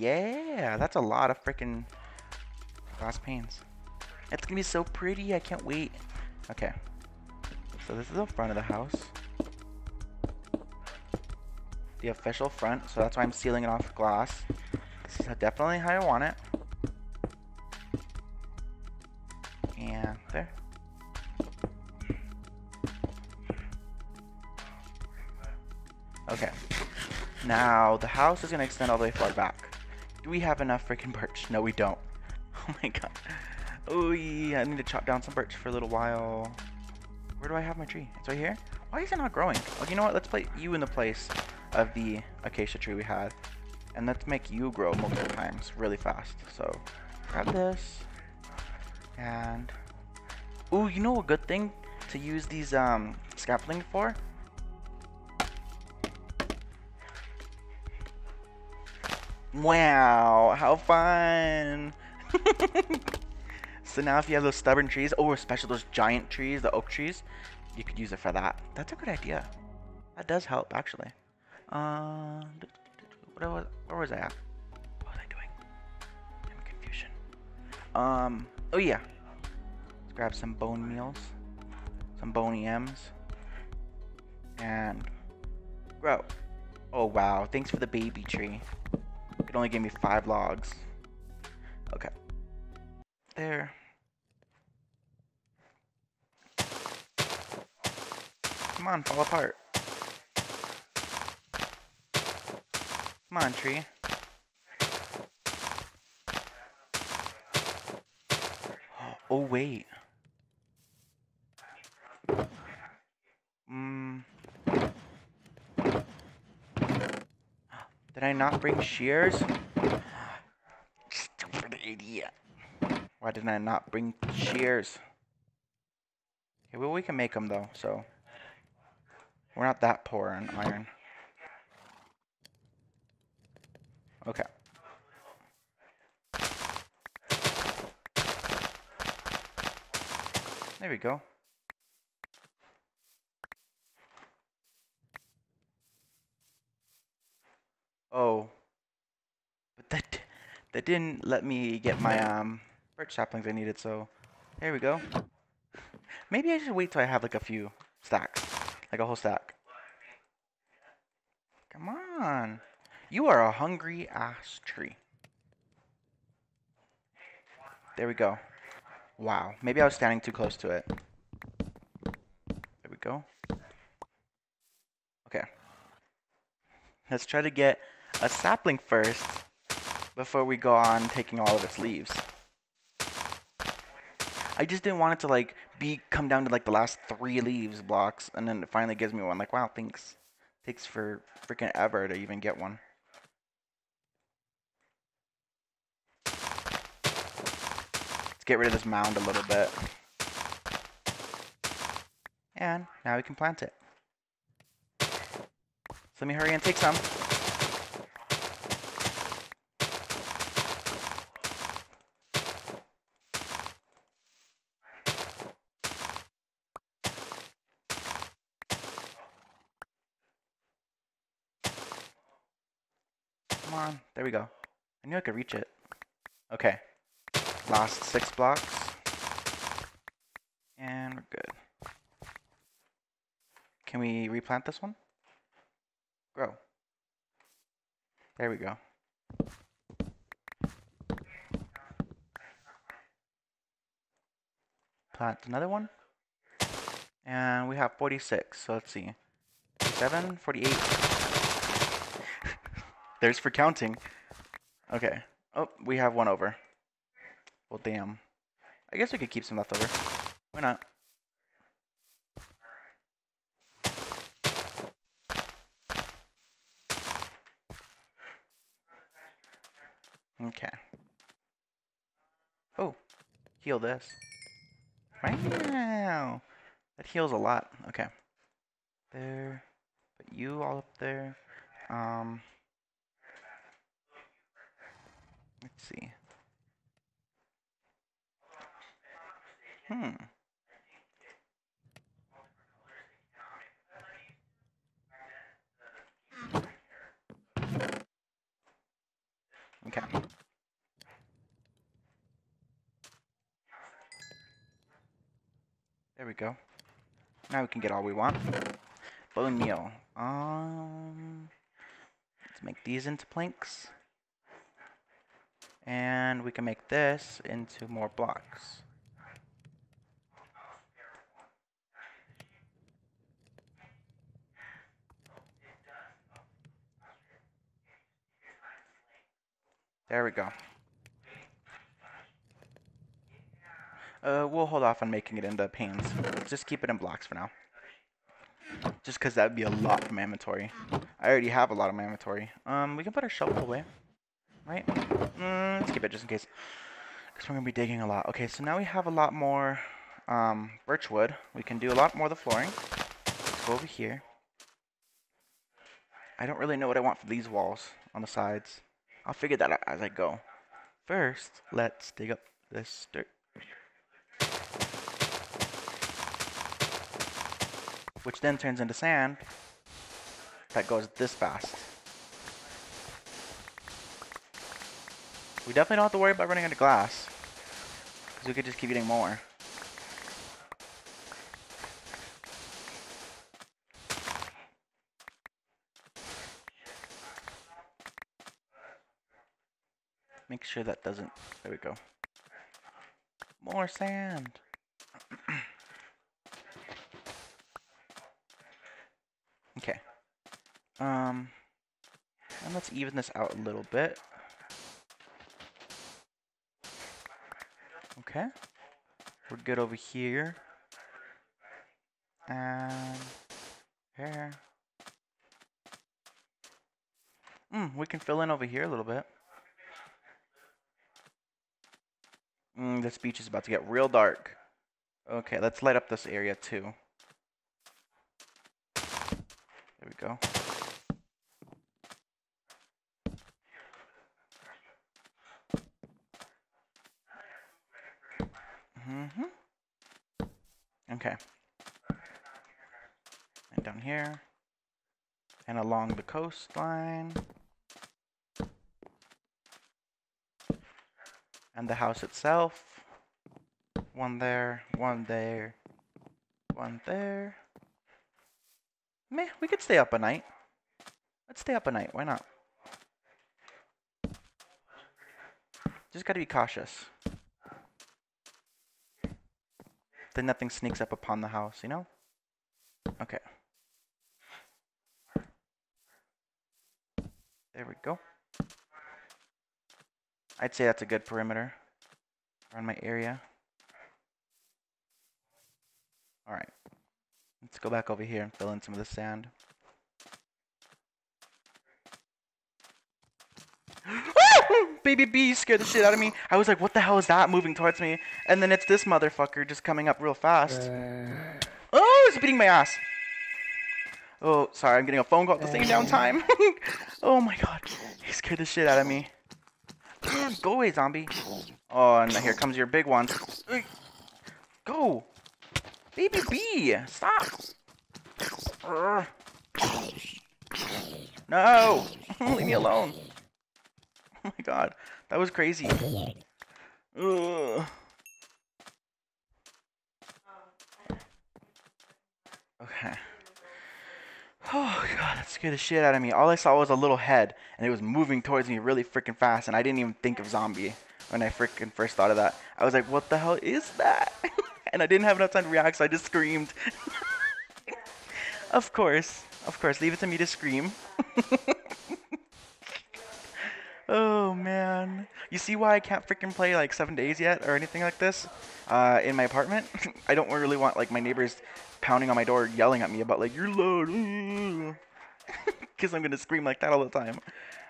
Yeah, that's a lot of freaking glass panes. It's gonna be so pretty, I can't wait. Okay, so this is the front of the house. The official front, so that's why I'm sealing it off with glass. This is definitely how I want it. And there. Okay. Now, the house is going to extend all the way far back. Do we have enough freaking birch? No, we don't. Oh my god. Oh yeah, I need to chop down some birch for a little while. Where do I have my tree? It's right here? Why is it not growing? Well, you know what? Let's put you in the place of the acacia tree we had. And let's make you grow multiple times really fast. So, grab this. And... ooh, you know a good thing to use these scaffolding for? Wow, how fun! So now if you have those stubborn trees, or especially those giant trees, the oak trees, you could use it for that. That's a good idea. That does help, actually. Where was I at? What was I doing? I'm confusion. Oh yeah. Let's grab some bone meals. Some bony M's. And grow. Oh wow, thanks for the baby tree. It only gave me 5 logs. Okay. There. Come on, fall apart. Come on, tree. Oh, wait. Did I not bring shears? Stupid idiot. Why did I not bring shears? Okay, well, we can make them, though, so... we're not that poor on iron. Okay. There we go. Oh, but that didn't let me get my birch saplings I needed, so there we go. Maybe I should wait till I have like a few stacks, like a whole stack. Come on. You are a hungry ass tree. There we go. Wow, maybe I was standing too close to it. There we go. Okay. Let's try to get a sapling first before we go on taking all of its leaves. I just didn't want it to like come down to like the last 3 leaves blocks and then it finally gives me one. Like, wow, thanks. Takes for freaking ever to even get one. Let's get rid of this mound a little bit. And now we can plant it. So let me hurry and take some. Come on, there we go. I knew I could reach it. Okay, last 6 blocks. And we're good. Can we replant this one? Grow. There we go. Plant another one. And we have 46, so let's see. 47, 48. There's for counting. Okay. Oh, we have one over. Well, damn. I guess we could keep some left over. Why not? Okay. Oh, heal this. Wow. That heals a lot. Okay. There. Put you all up there. Let's see. Okay. There we go. Now we can get all we want. Bone meal. Let's make these into planks. And we can make this into more blocks. There we go. We'll hold off on making it into panes. Just keep it in blocks for now. Just because that would be a lot from inventory. I already have a lot of my inventory. We can put our shovel away. Right? Let's keep it just in case. Because we're going to be digging a lot. Okay, so now we have a lot more birch wood. We can do a lot more of the flooring. Let's go over here. I don't really know what I want for these walls on the sides. I'll figure that out as I go. First, let's dig up this dirt. Which then turns into sand that goes this fast. We definitely don't have to worry about running out of glass, because we could just keep getting more. Make sure that doesn't, there we go. More sand. Okay. And let's even this out a little bit. Okay. We're good over here. And here. We can fill in over here a little bit. This beach is about to get real dark. Okay, let's light up this area too. There we go. Okay. And down here. And along the coastline. And the house itself. One there, one there, one there. Meh, we could stay up a night. Let's stay up a night, why not? Just gotta be cautious. Then nothing sneaks up upon the house, you know? Okay. There we go. I'd say that's a good perimeter around my area. Alright. Let's go back over here and fill in some of the sand. Baby bee scared the shit out of me. I was like, what the hell is that moving towards me? And then it's this motherfucker just coming up real fast. Oh, it's beating my ass. Oh, sorry, I'm getting a phone call at the same damn time. Oh my god. He scared the shit out of me. Go away, zombie. Oh, and here comes your big one. Go. Baby bee, stop. No. Leave me alone. Oh my god. That was crazy. Okay. Oh god, that scared the shit out of me. All I saw was a little head, and it was moving towards me really freaking fast, and I didn't even think of zombie when I freaking first thought of that. I was like, what the hell is that? And I didn't have enough time to react, so I just screamed. Of course, leave it to me to scream. Oh man. You see why I can't freaking play like 7 days yet or anything like this in my apartment? I don't really want like my neighbors pounding on my door yelling at me about like, you're loud. Because I'm going to scream like that all the time.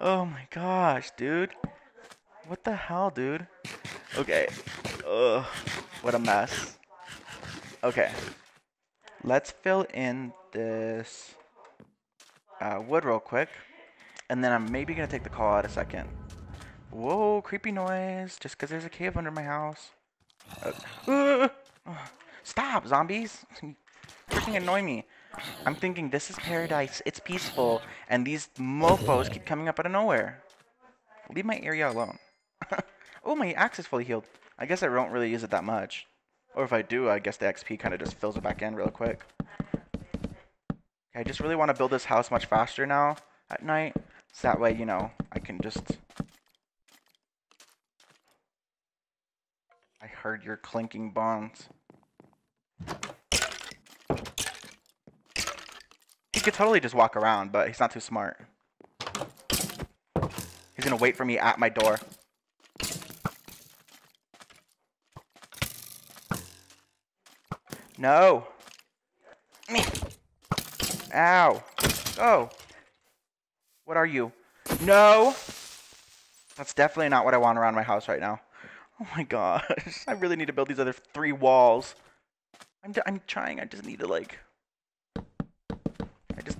Oh my gosh, dude. What the hell, dude? Okay. Ugh, what a mess. Okay. Let's fill in this wood real quick. And then I'm maybe going to take the call out a second. Whoa, creepy noise. Just because there's a cave under my house. Stop, zombies. Freaking annoy me. I'm thinking, this is paradise. It's peaceful. And these mofos keep coming up out of nowhere. Leave my area alone. Oh, my axe is fully healed. I guess I don't really use it that much. Or if I do, I guess the XP kind of just fills it back in real quick. I just really want to build this house much faster now at night. So that way, you know, I can just... I heard your clinking bombs. He could totally just walk around, but he's not too smart. He's gonna wait for me at my door. No. Ow. Oh. What are you? No. That's definitely not what I want around my house right now. Oh my gosh. I really need to build these other 3 walls. I'm trying. I just need to, like... I just...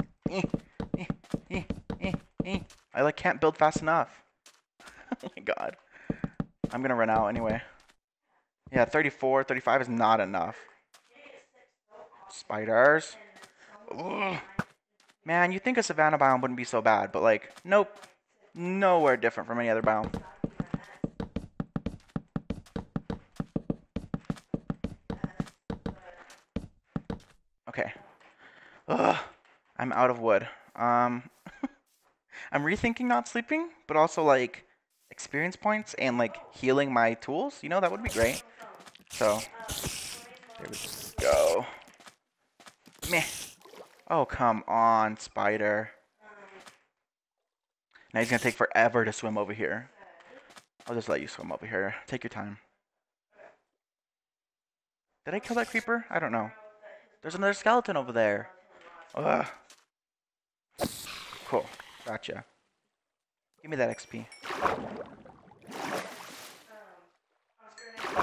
I, like, can't build fast enough. Oh my god. I'm gonna run out anyway. Yeah, 34, 35 is not enough. Spiders. Ugh. Man, you'd think a savanna biome wouldn't be so bad, but, like, nope. Nowhere different from any other biome. Okay. Ugh. I'm out of wood. I'm rethinking not sleeping, but also, like, experience points and, like, healing my tools. You know, that would be great. So, there we go. Meh. Oh, come on, spider. Now he's gonna take forever to swim over here. I'll just let you swim over here. Take your time. Did I kill that creeper? I don't know. There's another skeleton over there. Ugh. Cool. Gotcha. Give me that XP.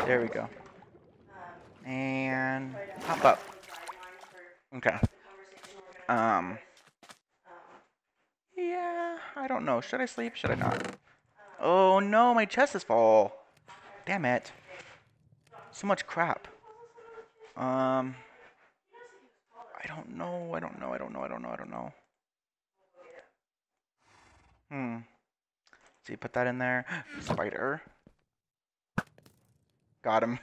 There we go. And pop up. Okay. Yeah, I don't know. Should I sleep? Should I not? Oh no, my chest is full. Damn it. So much crap. I don't know. I don't know. So you put that in there. Spider. Got him.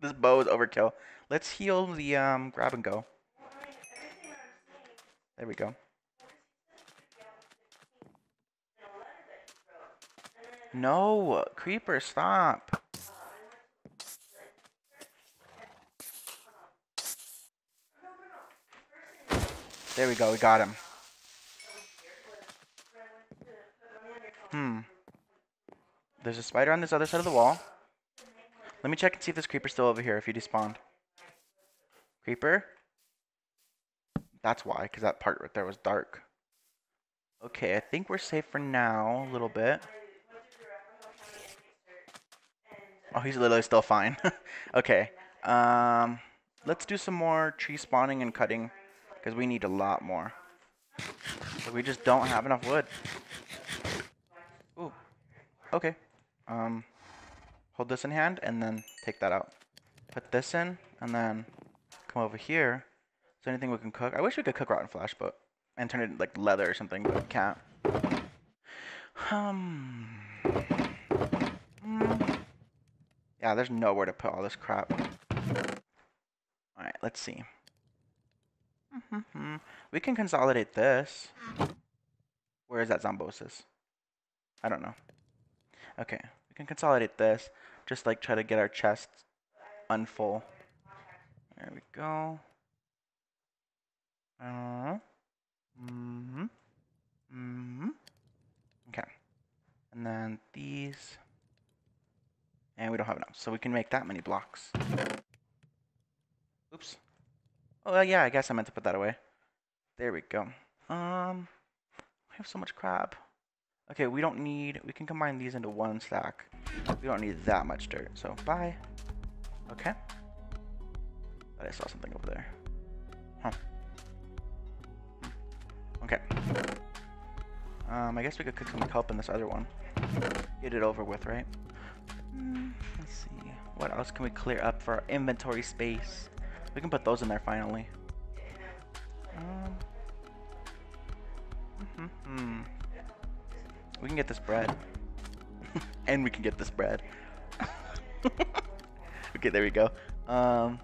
This bow is overkill. Let's heal the grab and go. There we go. No, creeper, stop. There we go, we got him. There's a spider on this other side of the wall. Let me check and see if this creeper's still over here if he despawned. Creeper? That's why, because that part right there was dark. Okay, I think we're safe for now, a little bit. Oh, he's literally still fine. Okay, let's do some more tree spawning and cutting, because we need a lot more. But we just don't have enough wood. Ooh, okay. Hold this in hand, and then take that out. Put this in, and then come over here. Is there anything we can cook? I wish we could cook rotten flesh, but and turn it into, like, leather or something, but we can't. Yeah, there's nowhere to put all this crap. Alright, let's see. We can consolidate this. Where is that Zombosis? I don't know. Okay, we can consolidate this. Just, like, try to get our chest unfull. There we go. Okay. And then these. And we don't have enough, so we can make that many blocks. Oops. Oh, yeah, I guess I meant to put that away. There we go. I have so much crap. Okay, we don't need... We can combine these into one stack. We don't need that much dirt, so bye. Okay. But I saw something over there. Huh. Okay. I guess we could cook some kelp in this other one. Get it over with, right? Let's see. What else can we clear up for our inventory space? We can put those in there finally. We can get this bread. And we can get this bread. Okay, there we go. Oh,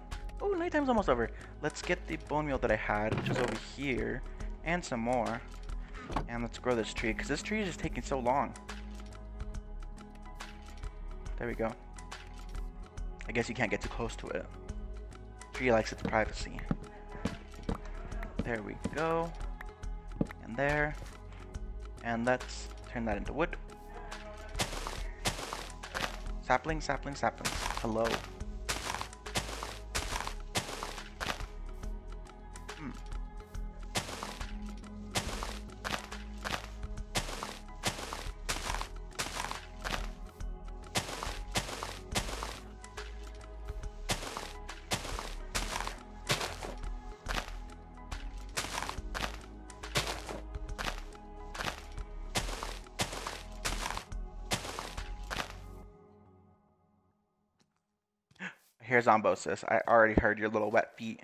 nighttime's almost over. Let's get the bone meal that I had, which is over here, and some more. And let's grow this tree, because this tree is just taking so long. There we go. I guess you can't get too close to it. Tree likes its privacy. There we go. And there. And let's turn that into wood. Sapling, sapling, sapling. Hello. Here's Zombosis. I already heard your little wet feet.